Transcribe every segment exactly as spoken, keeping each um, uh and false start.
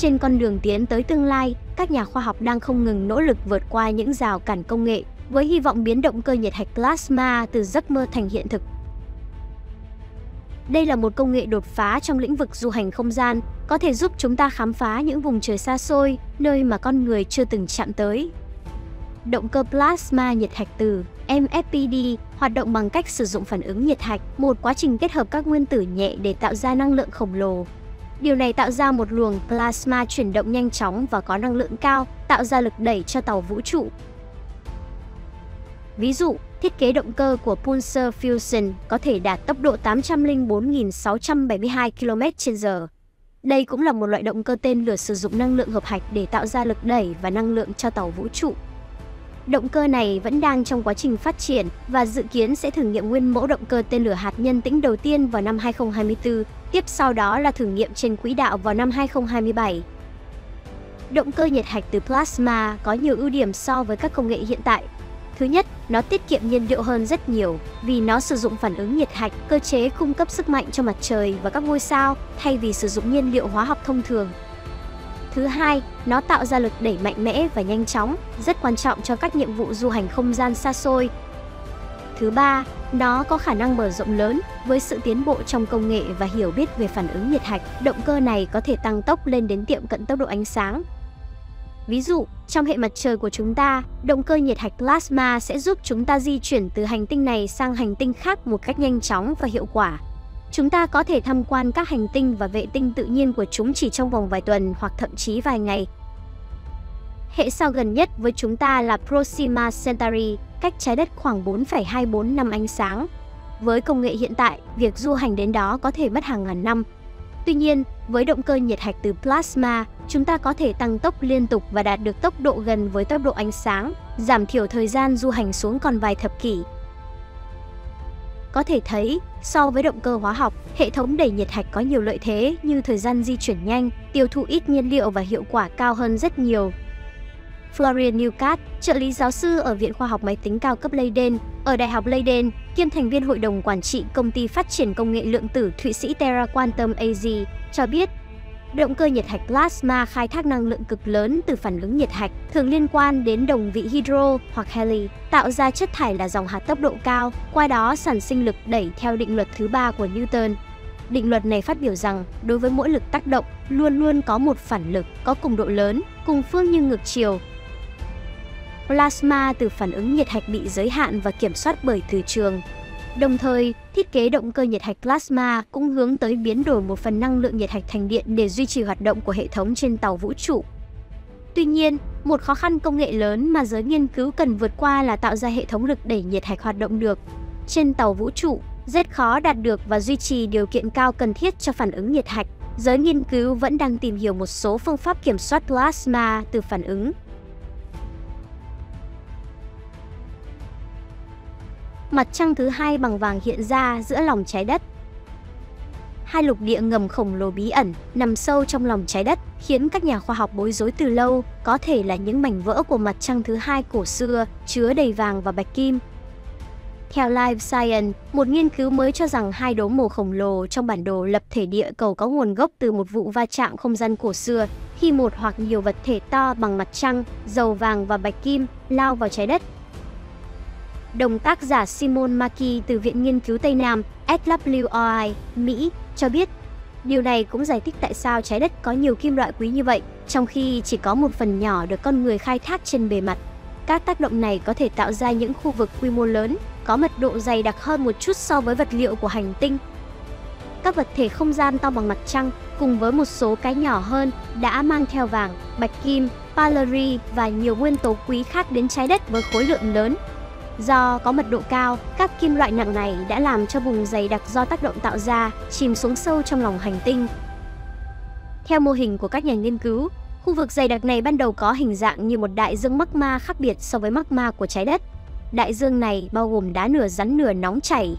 Trên con đường tiến tới tương lai, các nhà khoa học đang không ngừng nỗ lực vượt qua những rào cản công nghệ, với hy vọng biến động cơ nhiệt hạch plasma từ giấc mơ thành hiện thực. Đây là một công nghệ đột phá trong lĩnh vực du hành không gian, có thể giúp chúng ta khám phá những vùng trời xa xôi, nơi mà con người chưa từng chạm tới. Động cơ plasma nhiệt hạch từ M F P D hoạt động bằng cách sử dụng phản ứng nhiệt hạch, một quá trình kết hợp các nguyên tử nhẹ để tạo ra năng lượng khổng lồ. Điều này tạo ra một luồng plasma chuyển động nhanh chóng và có năng lượng cao, tạo ra lực đẩy cho tàu vũ trụ. Ví dụ, thiết kế động cơ của Pulsar Fusion có thể đạt tốc độ tám trăm lẻ bốn nghìn sáu trăm bảy mươi hai ki lô mét trên giờ. Đây cũng là một loại động cơ tên lửa sử dụng năng lượng hợp hạch để tạo ra lực đẩy và năng lượng cho tàu vũ trụ. Động cơ này vẫn đang trong quá trình phát triển và dự kiến sẽ thử nghiệm nguyên mẫu động cơ tên lửa hạt nhân tĩnh đầu tiên vào năm hai không hai tư, tiếp sau đó là thử nghiệm trên quỹ đạo vào năm hai không hai bảy. Động cơ nhiệt hạch từ plasma có nhiều ưu điểm so với các công nghệ hiện tại. Thứ nhất, nó tiết kiệm nhiên liệu hơn rất nhiều vì nó sử dụng phản ứng nhiệt hạch, cơ chế cung cấp sức mạnh cho mặt trời và các ngôi sao, thay vì sử dụng nhiên liệu hóa học thông thường. Thứ hai, nó tạo ra lực đẩy mạnh mẽ và nhanh chóng, rất quan trọng cho các nhiệm vụ du hành không gian xa xôi. Thứ ba, nó có khả năng mở rộng lớn. Với sự tiến bộ trong công nghệ và hiểu biết về phản ứng nhiệt hạch, động cơ này có thể tăng tốc lên đến tiệm cận tốc độ ánh sáng. Ví dụ, trong hệ mặt trời của chúng ta, động cơ nhiệt hạch plasma sẽ giúp chúng ta di chuyển từ hành tinh này sang hành tinh khác một cách nhanh chóng và hiệu quả. Chúng ta có thể tham quan các hành tinh và vệ tinh tự nhiên của chúng chỉ trong vòng vài tuần hoặc thậm chí vài ngày. Hệ sao gần nhất với chúng ta là Proxima Centauri, cách trái đất khoảng bốn phẩy hai bốn năm ánh sáng. Với công nghệ hiện tại, việc du hành đến đó có thể mất hàng ngàn năm. Tuy nhiên, với động cơ nhiệt hạch từ plasma, chúng ta có thể tăng tốc liên tục và đạt được tốc độ gần với tốc độ ánh sáng, giảm thiểu thời gian du hành xuống còn vài thập kỷ. Có thể thấy, so với động cơ hóa học, hệ thống đẩy nhiệt hạch có nhiều lợi thế như thời gian di chuyển nhanh, tiêu thụ ít nhiên liệu và hiệu quả cao hơn rất nhiều. Florian Neukart, trợ lý giáo sư ở Viện Khoa học Máy tính cao cấp Leiden, ở Đại học Leiden, kiêm thành viên Hội đồng Quản trị Công ty Phát triển Công nghệ Lượng tử Thụy Sĩ Terra Quantum A G, cho biết, động cơ nhiệt hạch plasma khai thác năng lượng cực lớn từ phản ứng nhiệt hạch, thường liên quan đến đồng vị hydro hoặc heli, tạo ra chất thải là dòng hạt tốc độ cao, qua đó sản sinh lực đẩy theo định luật thứ ba của Newton. Định luật này phát biểu rằng, đối với mỗi lực tác động, luôn luôn có một phản lực có cùng độ lớn, cùng phương nhưng ngược chiều. Plasma từ phản ứng nhiệt hạch bị giới hạn và kiểm soát bởi từ trường. Đồng thời, thiết kế động cơ nhiệt hạch plasma cũng hướng tới biến đổi một phần năng lượng nhiệt hạch thành điện để duy trì hoạt động của hệ thống trên tàu vũ trụ. Tuy nhiên, một khó khăn công nghệ lớn mà giới nghiên cứu cần vượt qua là tạo ra hệ thống lực đẩy nhiệt hạch hoạt động được. Trên tàu vũ trụ, rất khó đạt được và duy trì điều kiện cao cần thiết cho phản ứng nhiệt hạch. Giới nghiên cứu vẫn đang tìm hiểu một số phương pháp kiểm soát plasma từ phản ứng. Mặt trăng thứ hai bằng vàng hiện ra giữa lòng trái đất. Hai lục địa ngầm khổng lồ bí ẩn nằm sâu trong lòng trái đất khiến các nhà khoa học bối rối từ lâu, có thể là những mảnh vỡ của mặt trăng thứ hai cổ xưa chứa đầy vàng và bạch kim. Theo Life Science, một nghiên cứu mới cho rằng hai đốm màu khổng lồ trong bản đồ lập thể địa cầu có nguồn gốc từ một vụ va chạm không gian cổ xưa, khi một hoặc nhiều vật thể to bằng mặt trăng, dầu vàng và bạch kim lao vào trái đất. Đồng tác giả Simon Mackie từ Viện Nghiên cứu Tây Nam, S W R I, Mỹ, cho biết, điều này cũng giải thích tại sao trái đất có nhiều kim loại quý như vậy, trong khi chỉ có một phần nhỏ được con người khai thác trên bề mặt. Các tác động này có thể tạo ra những khu vực quy mô lớn, có mật độ dày đặc hơn một chút so với vật liệu của hành tinh. Các vật thể không gian to bằng mặt trăng, cùng với một số cái nhỏ hơn, đã mang theo vàng, bạch kim, palladium và nhiều nguyên tố quý khác đến trái đất với khối lượng lớn. Do có mật độ cao, các kim loại nặng này đã làm cho vùng dày đặc do tác động tạo ra chìm xuống sâu trong lòng hành tinh. Theo mô hình của các nhà nghiên cứu, khu vực dày đặc này ban đầu có hình dạng như một đại dương magma khác biệt so với magma của trái đất. Đại dương này bao gồm đá nửa rắn nửa nóng chảy.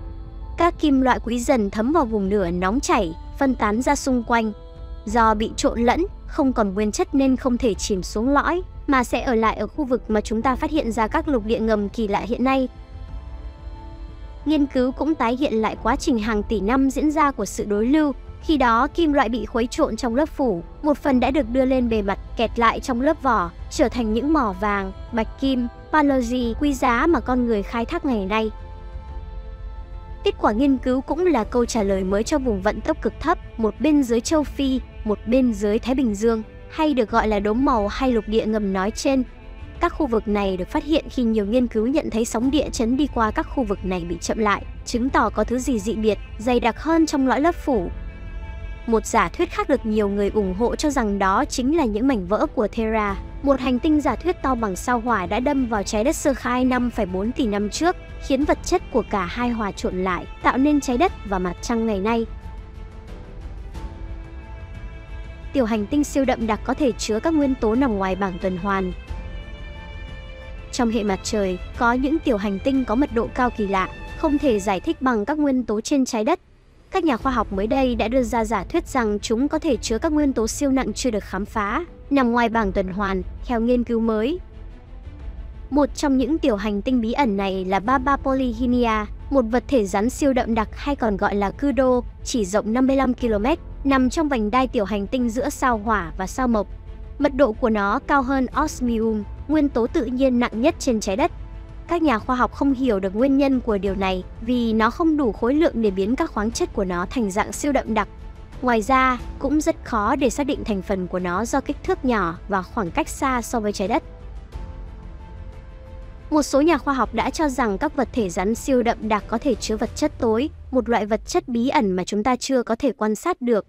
Các kim loại quý dần thấm vào vùng nửa nóng chảy, phân tán ra xung quanh. Do bị trộn lẫn, không còn nguyên chất nên không thể chìm xuống lõi, mà sẽ ở lại ở khu vực mà chúng ta phát hiện ra các lục địa ngầm kỳ lạ hiện nay. Nghiên cứu cũng tái hiện lại quá trình hàng tỷ năm diễn ra của sự đối lưu, Khi đó, kim loại bị khuấy trộn trong lớp phủ, một phần đã được đưa lên bề mặt, kẹt lại trong lớp vỏ, trở thành những mỏ vàng, bạch kim, palladium quý giá mà con người khai thác ngày nay. Kết quả nghiên cứu cũng là câu trả lời mới cho vùng vận tốc cực thấp, một bên dưới châu Phi, một bên dưới Thái Bình Dương, hay được gọi là đốm màu hay lục địa ngầm nói trên. Các khu vực này được phát hiện khi nhiều nghiên cứu nhận thấy sóng địa chấn đi qua các khu vực này bị chậm lại, chứng tỏ có thứ gì dị biệt, dày đặc hơn trong lõi lớp phủ. Một giả thuyết khác được nhiều người ủng hộ cho rằng đó chính là những mảnh vỡ của Terra, một hành tinh giả thuyết to bằng sao Hỏa đã đâm vào trái đất sơ khai năm phẩy bốn tỷ năm trước, khiến vật chất của cả hai hòa trộn lại, tạo nên trái đất và mặt trăng ngày nay. Tiểu hành tinh siêu đậm đặc có thể chứa các nguyên tố nằm ngoài bảng tuần hoàn. Trong hệ mặt trời, có những tiểu hành tinh có mật độ cao kỳ lạ, không thể giải thích bằng các nguyên tố trên trái đất. Các nhà khoa học mới đây đã đưa ra giả thuyết rằng chúng có thể chứa các nguyên tố siêu nặng chưa được khám phá, nằm ngoài bảng tuần hoàn, theo nghiên cứu mới. Một trong những tiểu hành tinh bí ẩn này là Babapolyhenia, một vật thể rắn siêu đậm đặc hay còn gọi là cư đô, chỉ rộng năm mươi lăm ki lô mét, nằm trong vành đai tiểu hành tinh giữa sao Hỏa và sao Mộc. Mật độ của nó cao hơn osmium, nguyên tố tự nhiên nặng nhất trên trái đất. Các nhà khoa học không hiểu được nguyên nhân của điều này vì nó không đủ khối lượng để biến các khoáng chất của nó thành dạng siêu đậm đặc. Ngoài ra, cũng rất khó để xác định thành phần của nó do kích thước nhỏ và khoảng cách xa so với trái đất. Một số nhà khoa học đã cho rằng các vật thể rắn siêu đậm đặc có thể chứa vật chất tối, một loại vật chất bí ẩn mà chúng ta chưa có thể quan sát được.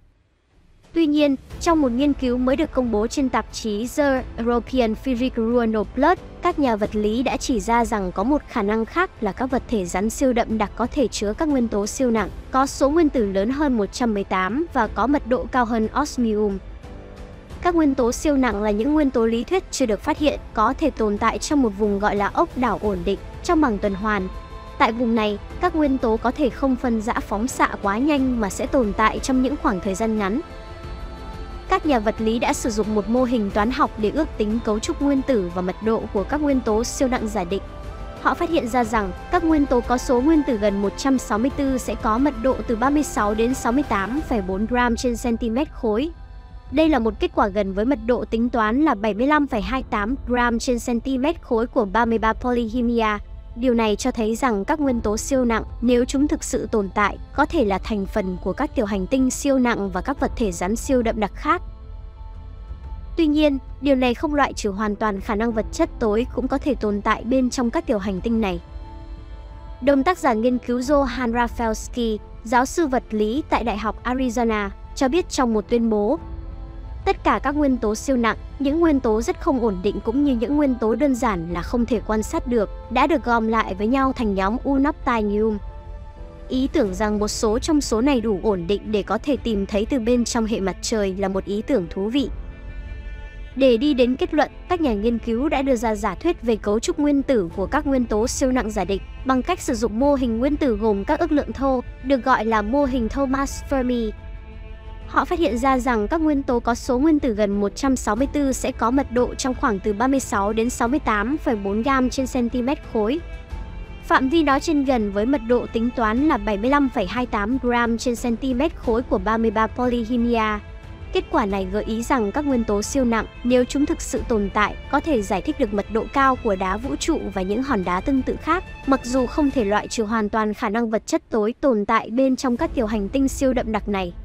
Tuy nhiên, trong một nghiên cứu mới được công bố trên tạp chí The European Physical Journal Plus, các nhà vật lý đã chỉ ra rằng có một khả năng khác là các vật thể rắn siêu đậm đặc có thể chứa các nguyên tố siêu nặng, có số nguyên tử lớn hơn một trăm mười tám và có mật độ cao hơn osmium. Các nguyên tố siêu nặng là những nguyên tố lý thuyết chưa được phát hiện, có thể tồn tại trong một vùng gọi là ốc đảo ổn định, trong bảng tuần hoàn. Tại vùng này, các nguyên tố có thể không phân rã phóng xạ quá nhanh mà sẽ tồn tại trong những khoảng thời gian ngắn. Các nhà vật lý đã sử dụng một mô hình toán học để ước tính cấu trúc nguyên tử và mật độ của các nguyên tố siêu nặng giả định. Họ phát hiện ra rằng các nguyên tố có số nguyên tử gần một trăm sáu mươi tư sẽ có mật độ từ ba mươi sáu đến sáu mươi tám phẩy bốn gram trên cm khối. Đây là một kết quả gần với mật độ tính toán là bảy mươi lăm phẩy hai tám gram trên cm khối của Babapolyhenia. Điều này cho thấy rằng các nguyên tố siêu nặng, nếu chúng thực sự tồn tại, có thể là thành phần của các tiểu hành tinh siêu nặng và các vật thể rắn siêu đậm đặc khác. Tuy nhiên, điều này không loại trừ hoàn toàn khả năng vật chất tối cũng có thể tồn tại bên trong các tiểu hành tinh này. Đồng tác giả nghiên cứu Johan Rafelski, giáo sư vật lý tại Đại học Arizona, cho biết trong một tuyên bố, tất cả các nguyên tố siêu nặng, những nguyên tố rất không ổn định cũng như những nguyên tố đơn giản là không thể quan sát được, đã được gom lại với nhau thành nhóm unobtainium. Ý tưởng rằng một số trong số này đủ ổn định để có thể tìm thấy từ bên trong hệ mặt trời là một ý tưởng thú vị. Để đi đến kết luận, các nhà nghiên cứu đã đưa ra giả thuyết về cấu trúc nguyên tử của các nguyên tố siêu nặng giả định bằng cách sử dụng mô hình nguyên tử gồm các ước lượng thô, được gọi là mô hình Thomas Fermi. Họ phát hiện ra rằng các nguyên tố có số nguyên tử gần một trăm sáu mươi tư sẽ có mật độ trong khoảng từ ba mươi sáu đến sáu mươi tám phẩy bốn gram trên cm khối. Phạm vi đó trên gần với mật độ tính toán là bảy mươi lăm phẩy hai tám gram trên cm khối của Babapolyhenia. Kết quả này gợi ý rằng các nguyên tố siêu nặng, nếu chúng thực sự tồn tại, có thể giải thích được mật độ cao của đá vũ trụ và những hòn đá tương tự khác, mặc dù không thể loại trừ hoàn toàn khả năng vật chất tối tồn tại bên trong các tiểu hành tinh siêu đậm đặc này.